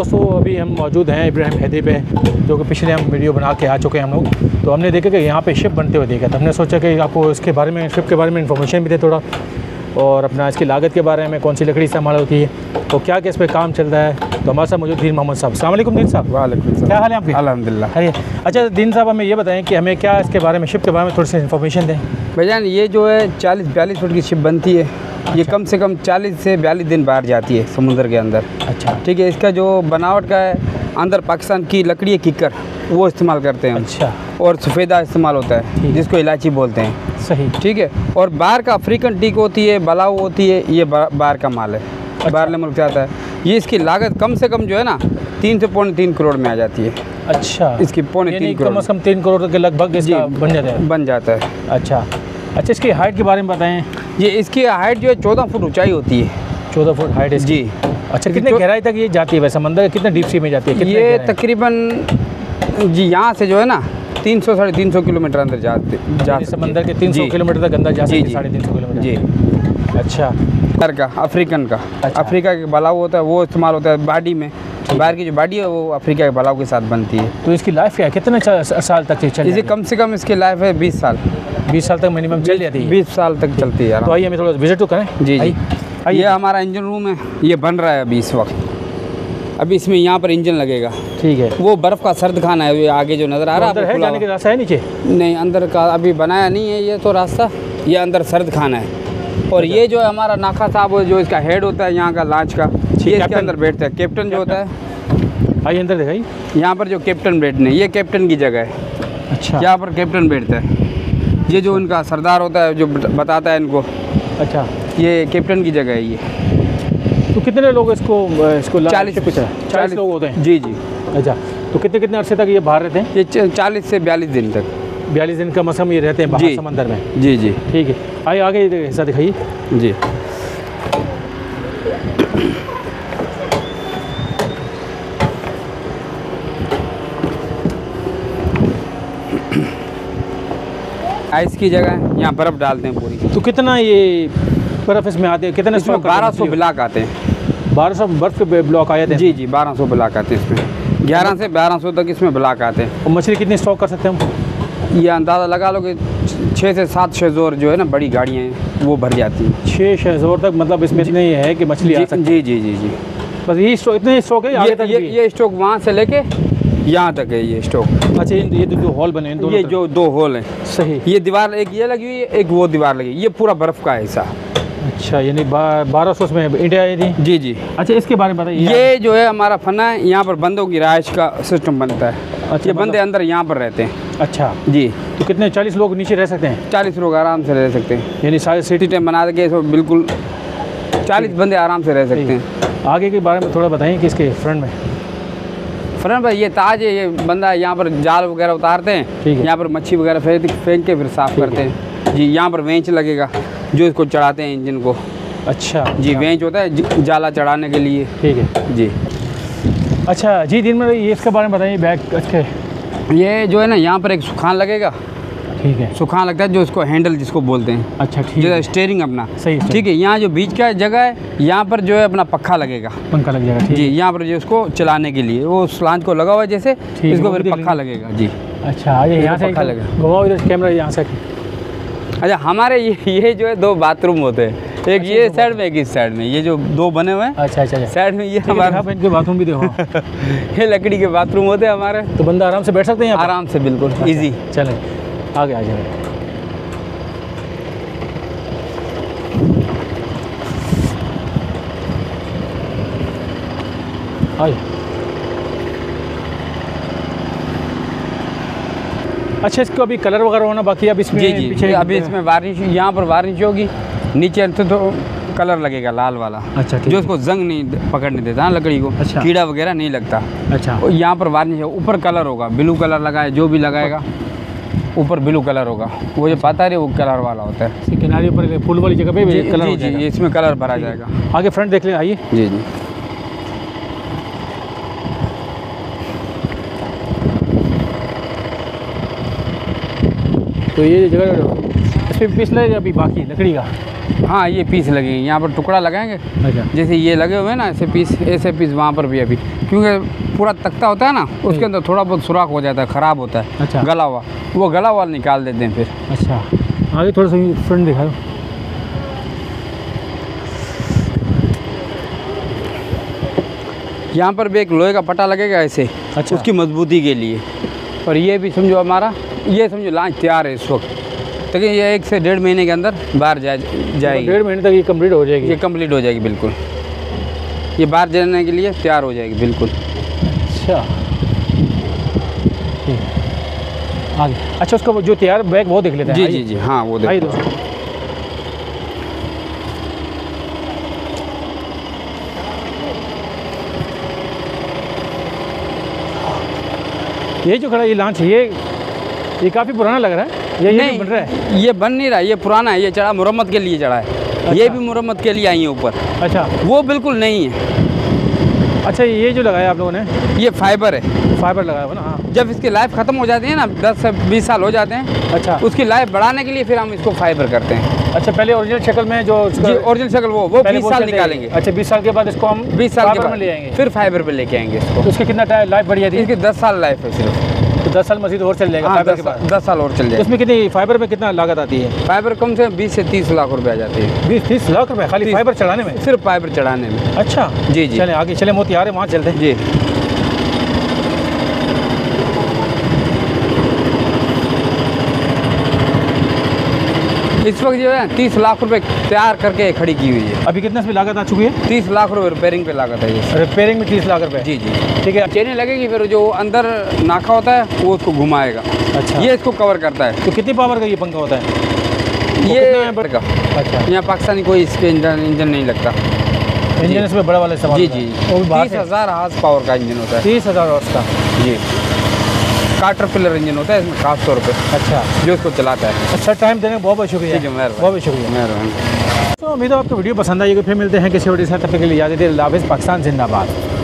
दोस्तों अभी हम मौजूद हैं इब्राहिम हैदरी पे, जो कि पिछले हम वीडियो बना के आ चुके हैं हम लोग। तो हमने देखा कि यहाँ पे शिप बनते हुए देखा, तो हमने सोचा कि आपको इसके बारे में, शिप के बारे में इन्फॉर्मेशन भी दे थोड़ा, और अपना इसकी लागत के बारे में, कौन सी लकड़ी इस्तेमाल होती है, तो क्या क्या इस पर काम चल रहा है। तो हमारे साथ मौजूद दीन मोहम्मद साहब। अस्सलाम वालेकुम दीन साहब। वालेकुम, क्या हाल है आपके? अल्हम्दुलिल्लाह। अच्छा दीन साहब, हमें ये बताएं कि हमें क्या इसके बारे में, शिप के बारे में थोड़ी सी इन्फॉर्मेशन दें। भाईजान ये जो है 40-42 फुट की शिप बनती है। अच्छा। ये कम से कम 40 से 42 दिन बाहर जाती है समुद्र के अंदर। अच्छा ठीक है। इसका जो बनावट का है, अंदर पाकिस्तान की लकड़ी है कीक्कर, वो इस्तेमाल करते हैं। अच्छा। और सफ़ेदा इस्तेमाल होता है जिसको इलायची बोलते हैं। सही ठीक है। और बाहर का अफ्रीकन टीक होती है, बलाउ होती है, ये बाहर का माल है। अच्छा। बाहर मुल्क से आता है। ये इसकी लागत कम से कम जो है ना 3 से पौने 3 करोड़ में आ जाती है। अच्छा। इसकी कम से कम तीन करोड़ के लगभग बन जाता है। अच्छा अच्छा। इसकी हाइट के बारे में बताएं। ये इसकी हाइट जो है 14 फुट ऊंचाई होती है। 14 फुट हाइट है जी। अच्छा। कितने गहराई तक ये जाती है? वैसे समंदर कितने डीप सी में जाती है? ये तकरीबन जी यहाँ से जो है ना 300-350 किलोमीटर अंदर जाते समंदर के 300 किलोमीटर तक अंदर जाती है। 350 किलोमीटर जी। अच्छा। का अफ्रीकन का, अफ्रीका के बलाउ होता है, वो इस्तेमाल होता है बॉडी में। बाहर की जो बॉडी है वो अफ्रीका के बलाउ के साथ बनती है। तो इसकी लाइफ क्या है, कितने साल तक चलती है? इसे कम से कम इसकी लाइफ है 20 साल। 20 साल तक मिनिमम चल जाती है। 20 साल तक चलती है। तो आइए हमें थोड़ा विजिट तो करें। जी जी। ये हमारा इंजन रूम है, ये बन रहा है अभी इस वक्त। अभी इसमें यहाँ पर इंजन लगेगा। ठीक है। वो बर्फ़ का सर्द खाना है, आगे जो नज़र आ रहा है। जाने का रास्ता है नीचे? नहीं, अंदर का अभी बनाया नहीं है ये तो रास्ता। ये अंदर सर्द खाना है। और ये जो है हमारा नाका साहब, जो इसका हेड होता है यहाँ का लॉन्च का, ये इसके अंदर बैठता है। कैप्टन जो होता है, आइए अंदर दिखाइए। यहाँ पर जो कैप्टन बैठने, ये कैप्टन की जगह है। अच्छा। यहाँ पर कैप्टन बैठता है। ये जो उनका सरदार होता है जो बताता है इनको। अच्छा। ये कैप्टन की जगह है ये। तो कितने लोग इसको 40 लोग होते हैं? जी जी। अच्छा। तो कितने अरसे तक ये बाहर रहते हैं? ये 40 से 42 दिन तक, 42 दिन का मौसम ये रहते हैं बाहर समंदर में। जी जी। ठीक है। आइए आगे हिस्सा दिखाइए। जी। आइस की जगह यहाँ बर्फ़ डालते हैं पूरी। तो कितना ये बर्फ़ इसमें आते हैं? कितने? इसमें 1200 ब्लॉक आते हैं। 1200 बर्फ़ के ब्लॉक आ जाते हैं? जी जी। 1200 ब्लॉक आते हैं इसमें। 11 से 1200 तक इसमें ब्लॉक आते हैं। और मछली कितनी स्टॉक कर सकते हैं हम? ये अंदाज़ा लगा लो कि 6 से 7 शेज़ोर जो है ना बड़ी गाड़ियाँ हैं वो भर जाती हैं। 6 शेज़ोर तक, मतलब इसमें इतना ही है कि मछली आ सकती है। जी जी जी जी। बस यही स्टॉक, इतने स्टॉक है आगे तक? ये स्टॉक वहाँ से लेके यहाँ तक है ये स्टॉक। अच्छा। ये दो हॉल बने हैं, ये जो दो हॉल हैं। सही। ये दीवार एक ये लगी हुई है, एक वो दीवार लगी। ये पूरा बर्फ़ का हिस्सा। अच्छा। यानी 1200 में इंडिया आई थी। जी जी। अच्छा। इसके बारे में बताइए। ये जो है हमारा फना है, यहाँ पर बंदों की रहायश का सिस्टम बनता है। अच्छा। ये बंदे अंदर यहाँ पर रहते हैं। अच्छा जी। तो कितने 40 लोग नीचे रह सकते हैं? 40 लोग आराम से रह सकते हैं। यानी सारे सिटी टाइम बना के बिल्कुल 40 बंदे आराम से रह सकते हैं। आगे के बारे में थोड़ा बताइए कि इसके फ्रंट में। फ्रेंड भाई ये ताज है, ये बंदा यहाँ पर जाल वगैरह उतारते हैं, यहाँ पर मच्छी वगैरह फेंक के फिर साफ करते हैं। जी। यहाँ पर वेंच लगेगा जो इसको चढ़ाते हैं इंजन को। अच्छा जी। वेंच होता है जाला चढ़ाने के लिए। ठीक है जी। अच्छा जी। दिन में ये इसके बारे में बताइए बैग। अच्छा। ये जो है ना यहाँ पर एक सुखान लगेगा। ठीक है। सुखान लगता है जो इसको हैंडल जिसको बोलते हैं। अच्छा ठीक है। स्टेयरिंग अपना। सही ठीक है। यहाँ जो बीच का जगह है यहाँ पर जो है अपना पक्खा लगेगा। पंखा लग जाएगा। जी। यहाँ पर जो इसको चलाने के लिए वो स्लांच को लगा हुआ है जैसे, इसको फिर पक्खा लगेगा। जी। अच्छा। यहाँ से पक्खा लगेगा। घुमाओ इधर कैमरा, यहाँ से। अच्छा। हमारे ये जो है दो बाथरूम होते हैं, एक ये साइड में एक इस साइड में, ये जो दो बने हुए हैं। अच्छा अच्छा। साइड में ये हमारा इनके बाथरूम भी देखो। ये लकड़ी के बाथरूम होते हैं हमारे, तो बंदा आराम से बैठ सकते हैं। आराम से बिल्कुल ईजी। चले आगे आ जाए। अच्छा। इसको अभी कलर वगैरह होना बाकी है अब इसमें? जी जी। पीछे अभी इसमें बारिश, यहाँ पर बारिश होगी, नीचे तो कलर लगेगा लाल वाला। अच्छा। जो इसको जंग नहीं पकड़ने देता ना लकड़ी को। अच्छा। कीड़ा वगैरह नहीं लगता। अच्छा। और यहाँ पर बारिश, ऊपर कलर होगा, ब्लू कलर लगाए जो भी लगाएगा ऊपर ब्लू कलर होगा, वो जो पाता है वो कलर वाला होता है। किनारे ऊपर पुल वाली जगह पे भी कलर हो जाएगा। जी, इसमें कलर भरा जाएगा। आगे फ्रंट देख लें। आइए। जी जी। तो ये जगह इस पर पिछले अभी बाकी लकड़ी का। हाँ ये पीस लगेंगे, यहाँ पर टुकड़ा लगाएंगे। अच्छा। जैसे ये लगे हुए हैं ना ऐसे पीस वहाँ पर भी अभी, क्योंकि पूरा तख्ता होता है ना उसके अंदर थोड़ा बहुत सुराख हो जाता है, ख़राब होता है। अच्छा। गला हुआ, वो गला हुआ निकाल देते हैं फिर। अच्छा आगे थोड़ा सा फ्रंट दिखा दो। यहाँ पर भी एक लोहे का पट्टा लगेगा ऐसे। अच्छा। उसकी मजबूती के लिए। और ये भी समझो हमारा, ये समझो लांच तैयार है इस वक्त, ताकि ये 1 से 1.5 महीने के अंदर बाहर जाएगी। 1.5 महीने तक ये कंप्लीट हो जाएगी। ये कंप्लीट हो जाएगी बिल्कुल, ये बाहर जाने के लिए तैयार हो जाएगी बिल्कुल। अच्छा हाँ। अच्छा उसका जो तैयार बैग वो देख लेते हैं। जी जी जी हाँ वो देख लो। ये जो खड़ा ये लांच ये काफ़ी पुराना लग रहा है, ये बन रहा है? ये बन नहीं रहा, ये पुराना है, ये चढ़ा मुरम्मत के लिए चढ़ा है। अच्छा। ये भी मुरम्मत के लिए आई है ऊपर। अच्छा वो बिल्कुल नहीं है। अच्छा ये जो लगाया आप लोगों ने ये फाइबर है, फाइबर लगाया हुआ ना। हाँ। जब इसकी लाइफ ख़त्म हो जाती है ना 10 से 20 साल हो जाते हैं। अच्छा। उसकी लाइफ बढ़ाने के लिए फिर हम इसको फाइबर करते हैं। अच्छा पहले ओरिजिनल शक्ल में जो ओरिजिनल शक्ल वो 20 साल निकालेंगे। अच्छा 20 साल के बाद इसको हम 20 साल के बाद ले आएंगे, फिर फाइबर पर लेके आएंगे इसको। उसकी कितना लाइफ बढ़ी जाती है? इसकी 10 साल लाइफ है सिर्फ, तो 10 साल मजीद और चल जाएगा। हाँ, फाइबर के बाद 10 साल और चल जाएगा। उसमें कितनी फाइबर में कितना लागत आती है? फाइबर कम से 20 से 30 लाख रुपए आ जाती है। 20-30 लाख रुपए खाली फाइबर चढ़ाने में? सिर्फ फाइबर चढ़ाने में। अच्छा जी जी चले आगे चले, मोतियार है वहाँ चलते हैं। जी इस वक्त जो है 30 लाख रुपए तैयार करके खड़ी की हुई है। अभी कितना इसमें लागत आ चुकी है? 30 लाख रुपए रिपेयरिंग पे लागत है ये। रिपेयरिंग में 30 लाख रुपए? जी जी ठीक है। चेनें लगेगी फिर जो अंदर नाका होता है वो उसको घुमाएगा। अच्छा ये इसको कवर करता है। तो कितनी पावर का ये पंखा होता है? ये बड़ा का। अच्छा यहाँ पाकिस्तानी कोई इसके इंजन नहीं लगता, इंजन इसमें बड़ा वाला इस्तेमाल। जी जी 30,000 हॉर्स पावर का इंजन होता है। 30,000 हॉर्स का? जी कार्टर पिलर इंजन होता है इसमें खास तौर पे। अच्छा जो इसको चलाता है। अच्छा टाइम देने का बहुत बहुत शुक्रिया, जुमैर बहुत शुक्रिया। तो उम्मीद है आपको वीडियो पसंद आएगी, फिर मिलते हैं किसी वीडियो से, तब तक के लिए इजाज़त दीजिए। पाकिस्तान जिंदाबाद।